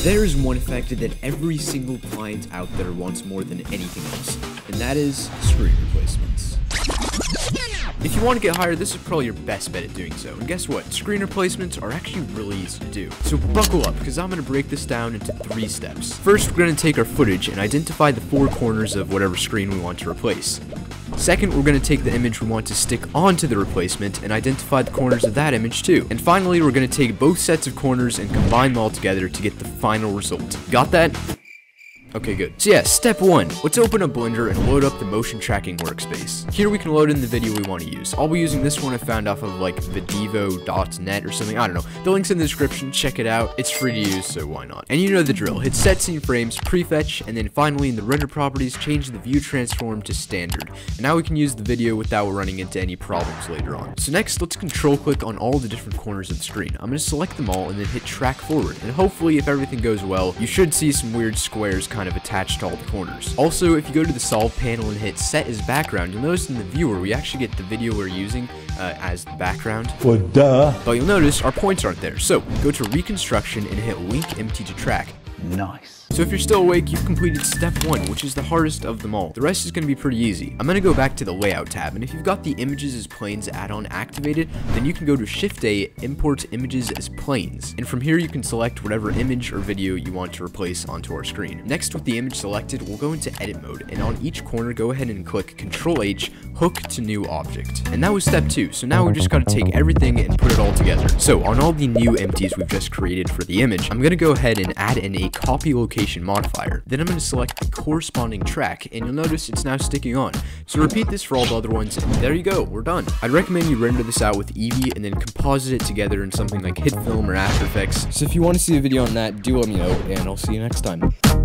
There is one factor that every single client out there wants more than anything else, and that is screen replacements. If you want to get hired, this is probably your best bet at doing so. And guess what? Screen replacements are actually really easy to do. So buckle up, because I'm going to break this down into 3 steps. First, we're going to take our footage and identify the 4 corners of whatever screen we want to replace. Second, we're going to take the image we want to stick onto the replacement and identify the corners of that image too. And finally, we're going to take both sets of corners and combine them all together to get the final result. Got that? Okay, good. So yeah, step 1. Let's open up Blender and load up the motion tracking workspace. Here we can load in the video we want to use. I'll be using this one I found off of like videvo.net or something, I don't know. The link's in the description, check it out. It's free to use, so why not? And you know the drill. Hit set scene frames, prefetch, and then finally in the render properties, change the view transform to standard. And now we can use the video without running into any problems later on. So next, let's control click on all the different corners of the screen. I'm going to select them all and then hit track forward. And hopefully if everything goes well, you should see some weird squares kind of attached to all the corners. Also, if you go to the solve panel and hit set as background, you'll notice in the viewer we actually get the video we're using as the background. Well, duh. But you'll notice our points aren't there. So go to reconstruction and hit link empty to track. Nice. So if you're still awake, you've completed step 1, which is the hardest of them all. The rest is going to be pretty easy. I'm going to go back to the layout tab, and if you've got the images as planes add-on activated, then you can go to shift A, import images as planes, and from here you can select whatever image or video you want to replace onto our screen. Next, with the image selected, we'll go into edit mode, and on each corner go ahead and click Ctrl H, hook to new object. And that was step 2, so now we've just got to take everything and put it all together. So on all the new empties we've just created for the image, I'm going to go ahead and add in a copy location modifier. Then I'm going to select the corresponding track, and you'll notice it's now sticking on. So repeat this for all the other ones, and there you go, we're done. I'd recommend you render this out with eevee and then composite it together in something like HitFilm or After Effects. So if you want to see a video on that, do let me know, and I'll see you next time.